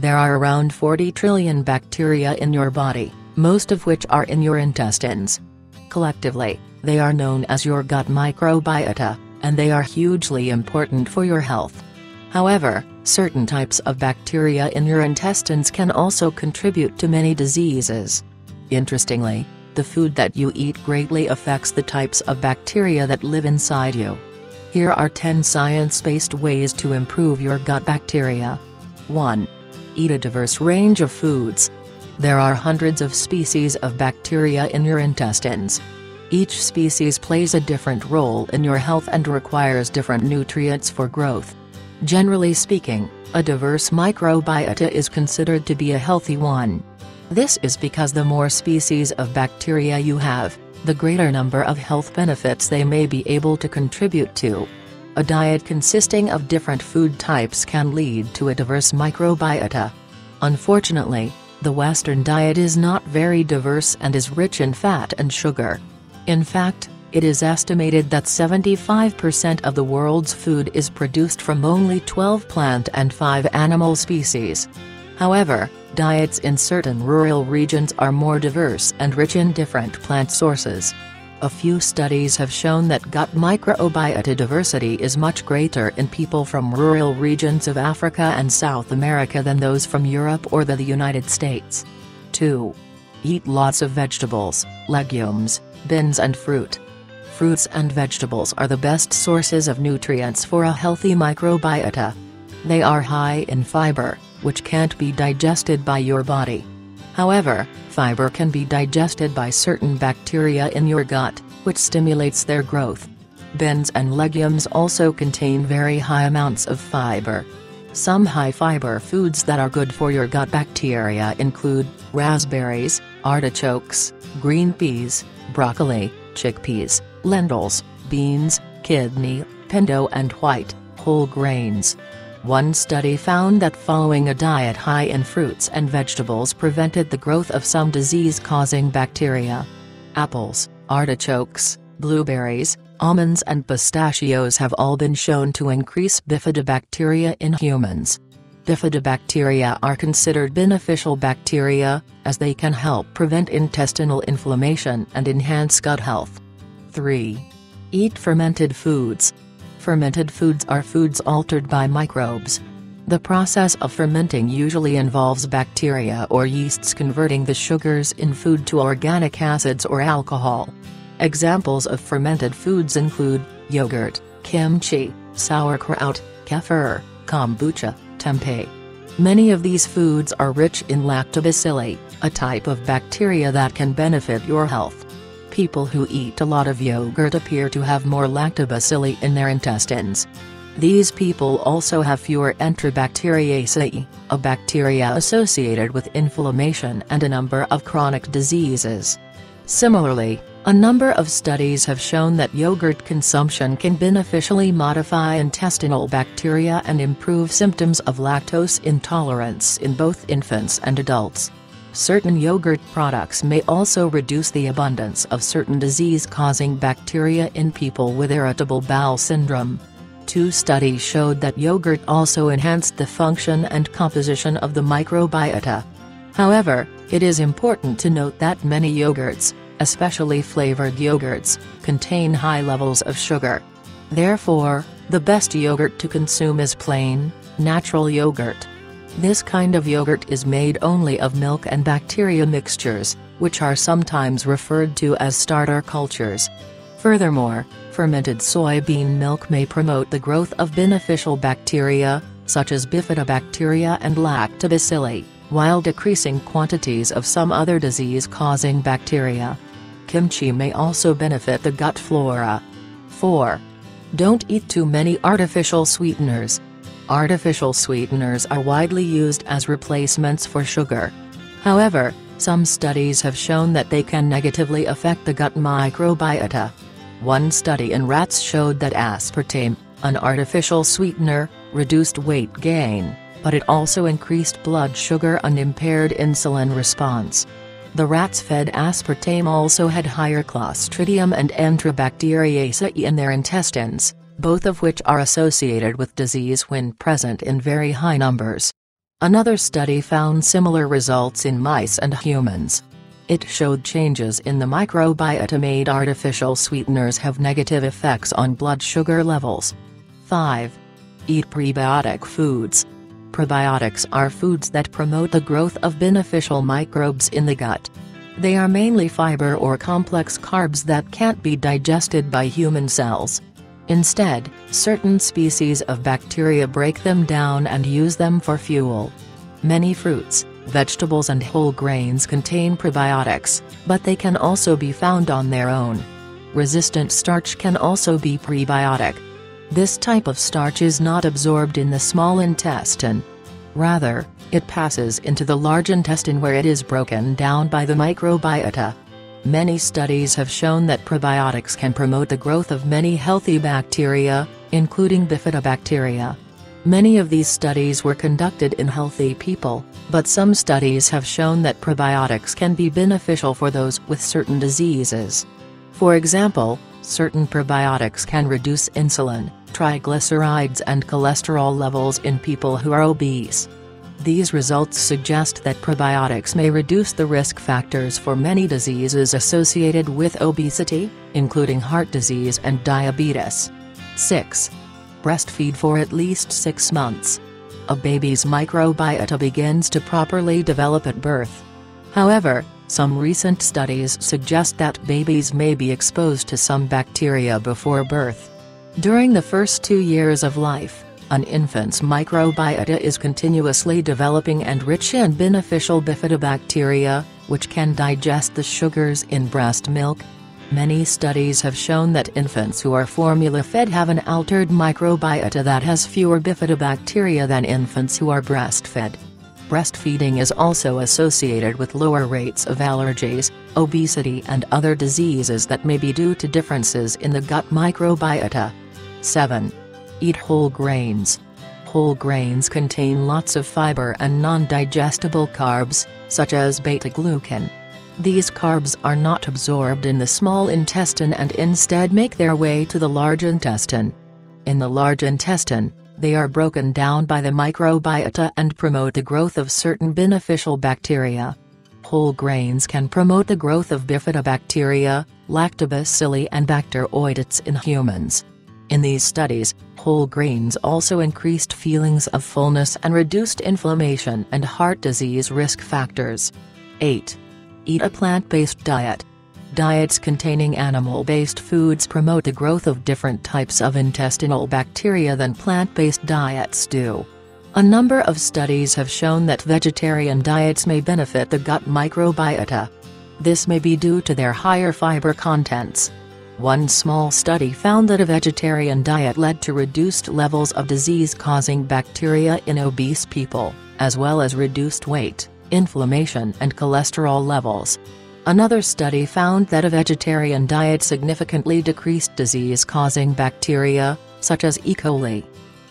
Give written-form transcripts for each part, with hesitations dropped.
There are around 40 trillion bacteria in your body, most of which are in your intestines. Collectively, they are known as your gut microbiota, and they are hugely important for your health. However, certain types of bacteria in your intestines can also contribute to many diseases. Interestingly, the food that you eat greatly affects the types of bacteria that live inside you. Here are 10 science-based ways to improve your gut bacteria. 1. Eat a diverse range of foods. There are hundreds of species of bacteria in your intestines. Each species plays a different role in your health and requires different nutrients for growth. Generally speaking, a diverse microbiota is considered to be a healthy one. This is because the more species of bacteria you have, the greater number of health benefits they may be able to contribute to. A diet consisting of different food types can lead to a diverse microbiota. Unfortunately, the Western diet is not very diverse and is rich in fat and sugar. In fact, it is estimated that 75% of the world's food is produced from only 12 plant and 5 animal species. However, diets in certain rural regions are more diverse and rich in different plant sources. A few studies have shown that gut microbiota diversity is much greater in people from rural regions of Africa and South America than those from Europe or the United States. 2. Eat lots of vegetables, legumes, beans and fruit. Fruits and vegetables are the best sources of nutrients for a healthy microbiota. They are high in fiber, which can't be digested by your body. However, fiber can be digested by certain bacteria in your gut, which stimulates their growth. Beans and legumes also contain very high amounts of fiber. Some high-fiber foods that are good for your gut bacteria include raspberries, artichokes, green peas, broccoli, chickpeas, lentils, beans, kidney, pinto and white, whole grains. One study found that following a diet high in fruits and vegetables prevented the growth of some disease-causing bacteria. Apples, artichokes, blueberries, almonds and pistachios have all been shown to increase bifidobacteria in humans. Bifidobacteria are considered beneficial bacteria, as they can help prevent intestinal inflammation and enhance gut health. 3. Eat fermented foods. Fermented foods are foods altered by microbes. The process of fermenting usually involves bacteria or yeasts converting the sugars in food to organic acids or alcohol. Examples of fermented foods include yogurt, kimchi, sauerkraut, kefir, kombucha, tempeh. Many of these foods are rich in lactobacilli, a type of bacteria that can benefit your health. People who eat a lot of yogurt appear to have more lactobacilli in their intestines. These people also have fewer Enterobacteriaceae, a bacteria associated with inflammation and a number of chronic diseases. Similarly, a number of studies have shown that yogurt consumption can beneficially modify intestinal bacteria and improve symptoms of lactose intolerance in both infants and adults. Certain yogurt products may also reduce the abundance of certain disease-causing bacteria in people with irritable bowel syndrome. 2 studies showed that yogurt also enhanced the function and composition of the microbiota. However, it is important to note that many yogurts, especially flavored yogurts, contain high levels of sugar. Therefore, the best yogurt to consume is plain, natural yogurt. This kind of yogurt is made only of milk and bacteria mixtures, which are sometimes referred to as starter cultures. Furthermore, fermented soybean milk may promote the growth of beneficial bacteria, such as bifidobacteria and lactobacilli, while decreasing quantities of some other disease-causing bacteria. Kimchi may also benefit the gut flora. 4. Don't eat too many artificial sweeteners. Artificial sweeteners are widely used as replacements for sugar. However, some studies have shown that they can negatively affect the gut microbiota. One study in rats showed that aspartame, an artificial sweetener, reduced weight gain, but it also increased blood sugar and impaired insulin response. The rats fed aspartame also had higher Clostridium and Enterobacteriaceae in their intestines, both of which are associated with disease when present in very high numbers. Another study found similar results in mice and humans. It showed changes in the microbiota made artificial sweeteners have negative effects on blood sugar levels. 5. Eat prebiotic foods. Prebiotics are foods that promote the growth of beneficial microbes in the gut. They are mainly fiber or complex carbs that can't be digested by human cells. Instead, certain species of bacteria break them down and use them for fuel. Many fruits, vegetables and whole grains contain prebiotics, but they can also be found on their own. Resistant starch can also be prebiotic. This type of starch is not absorbed in the small intestine. Rather, it passes into the large intestine where it is broken down by the microbiota. Many studies have shown that probiotics can promote the growth of many healthy bacteria, including bifidobacteria. Many of these studies were conducted in healthy people, but some studies have shown that probiotics can be beneficial for those with certain diseases. For example, certain probiotics can reduce insulin, triglycerides and cholesterol levels in people who are obese. These results suggest that probiotics may reduce the risk factors for many diseases associated with obesity, including heart disease and diabetes. 6. Breastfeed for at least 6 months. A baby's microbiota begins to properly develop at birth. However, some recent studies suggest that babies may be exposed to some bacteria before birth. During the first 2 years of life, an infant's microbiota is continuously developing and rich in beneficial bifidobacteria, which can digest the sugars in breast milk. Many studies have shown that infants who are formula-fed have an altered microbiota that has fewer bifidobacteria than infants who are breastfed. Breastfeeding is also associated with lower rates of allergies, obesity and other diseases that may be due to differences in the gut microbiota. 7. Eat whole grains. Whole grains contain lots of fiber and non-digestible carbs, such as beta-glucan. These carbs are not absorbed in the small intestine and instead make their way to the large intestine. In the large intestine, they are broken down by the microbiota and promote the growth of certain beneficial bacteria. Whole grains can promote the growth of bifidobacteria, lactobacilli and bacteroidetes in humans. In these studies, whole grains also increased feelings of fullness and reduced inflammation and heart disease risk factors. 8. Eat a plant-based diet. Diets containing animal-based foods promote the growth of different types of intestinal bacteria than plant-based diets do. A number of studies have shown that vegetarian diets may benefit the gut microbiota. This may be due to their higher fiber contents. One small study found that a vegetarian diet led to reduced levels of disease-causing bacteria in obese people, as well as reduced weight, inflammation and cholesterol levels. Another study found that a vegetarian diet significantly decreased disease-causing bacteria, such as E. coli.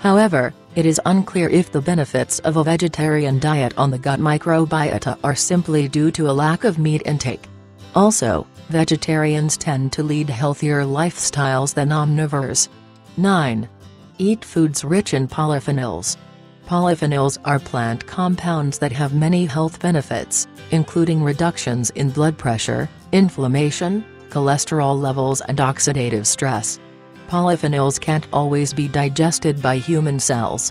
However, it is unclear if the benefits of a vegetarian diet on the gut microbiota are simply due to a lack of meat intake. Also, vegetarians tend to lead healthier lifestyles than omnivores. 9. Eat foods rich in polyphenols. Polyphenols are plant compounds that have many health benefits, including reductions in blood pressure, inflammation, cholesterol levels and oxidative stress. Polyphenols can't always be digested by human cells.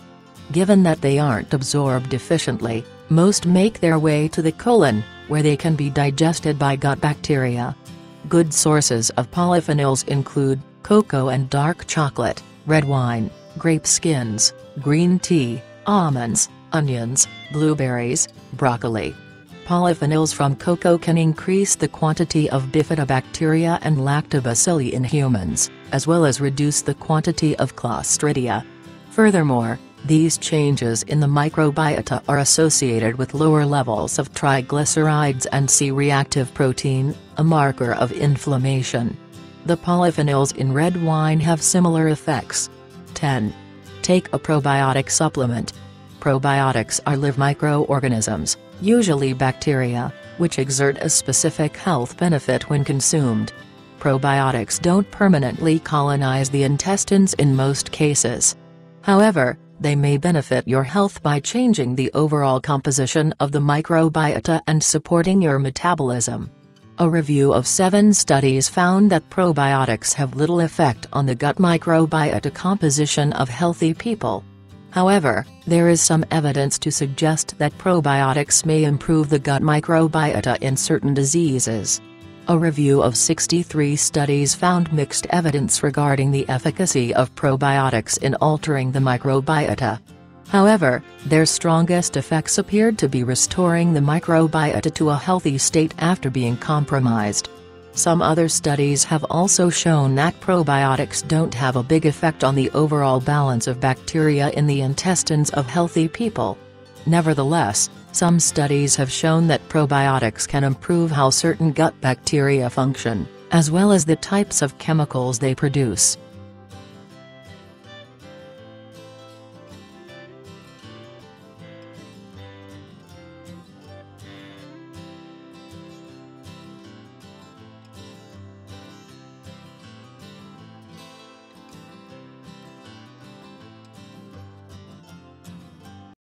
Given that they aren't absorbed efficiently, most make their way to the colon, where they can be digested by gut bacteria. Good sources of polyphenols include cocoa and dark chocolate, red wine, grape skins, green tea, almonds, onions, blueberries, broccoli. Polyphenols from cocoa can increase the quantity of bifidobacteria and lactobacilli in humans, as well as reduce the quantity of Clostridia. Furthermore, these changes in the microbiota are associated with lower levels of triglycerides and C-reactive protein, a marker of inflammation. The polyphenols in red wine have similar effects. 10. Take a probiotic supplement. Probiotics are live microorganisms, usually bacteria, which exert a specific health benefit when consumed. Probiotics don't permanently colonize the intestines in most cases. However, They may benefit your health by changing the overall composition of the microbiota and supporting your metabolism. A review of 7 studies found that probiotics have little effect on the gut microbiota composition of healthy people. However, there is some evidence to suggest that probiotics may improve the gut microbiota in certain diseases. A review of 63 studies found mixed evidence regarding the efficacy of probiotics in altering the microbiota. However, their strongest effects appeared to be restoring the microbiota to a healthy state after being compromised. Some other studies have also shown that probiotics don't have a big effect on the overall balance of bacteria in the intestines of healthy people. Nevertheless, some studies have shown that probiotics can improve how certain gut bacteria function, as well as the types of chemicals they produce.